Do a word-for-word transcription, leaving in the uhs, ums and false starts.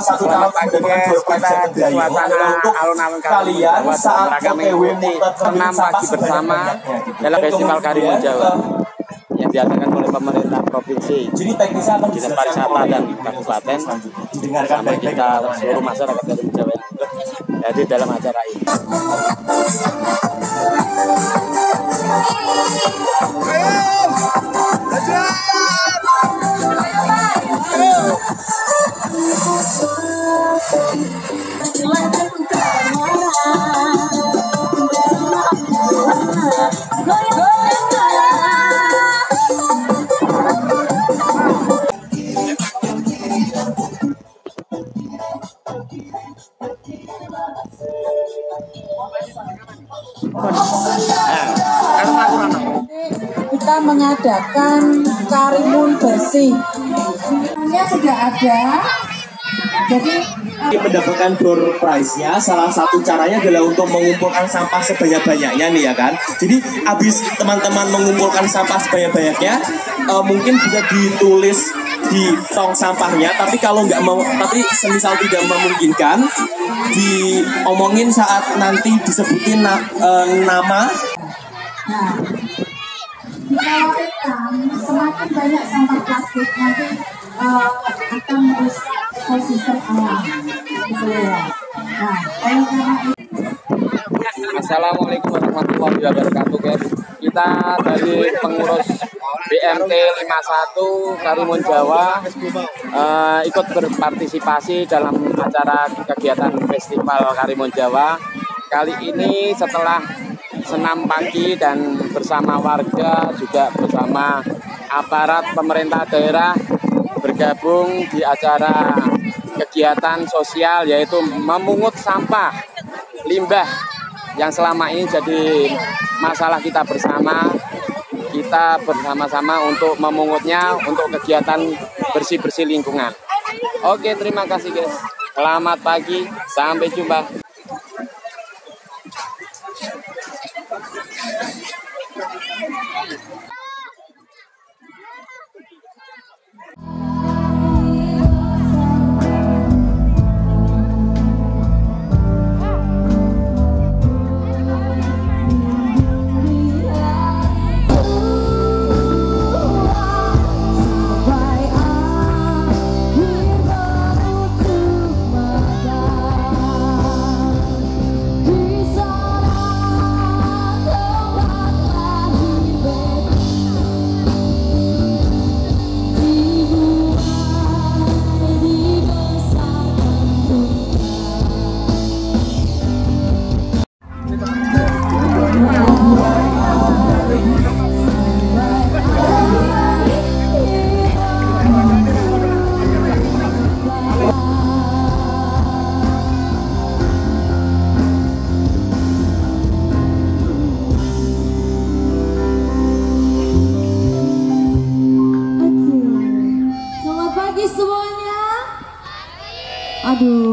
satu tahun alun-alun kalian saat enam pagi bersama dalam Festival Karimunjawa yang diadakan oleh pemerintah provinsi, Dinas Pariwisata dan Kabupaten, bersama kita seluruh masyarakat Karimunjawa jadi dalam acara ini. Kita mengadakan Karimun bersih. Ini sudah ada. Jadi mendapatkan door prize-nya, salah satu caranya adalah untuk mengumpulkan sampah sebanyak-banyaknya nih ya kan. Jadi habis teman-teman mengumpulkan sampah sebanyak-banyaknya, uh, mungkin bisa ditulis di tong sampahnya, tapi kalau nggak mau, tapi semisal tidak memungkinkan, diomongin saat nanti disebutin na, e, nama. Nah, kalau kita semakin banyak sampah plastik nanti e, akan merusak ekosistem alam. Nah, oleh karena itu, Assalamualaikum warahmatullahi wabarakatuh, guys. Kita dari pengurus B M T lima satu Karimunjawa eh, ikut berpartisipasi dalam acara kegiatan Festival Karimunjawa kali ini setelah senam pagi dan bersama warga juga bersama aparat pemerintah daerah bergabung di acara kegiatan sosial yaitu memungut sampah limbah yang selama ini jadi masalah kita bersama. Kita bersama-sama untuk memungutnya untuk kegiatan bersih-bersih lingkungan. Oke, terima kasih guys. Selamat pagi, sampai jumpa. Aduh.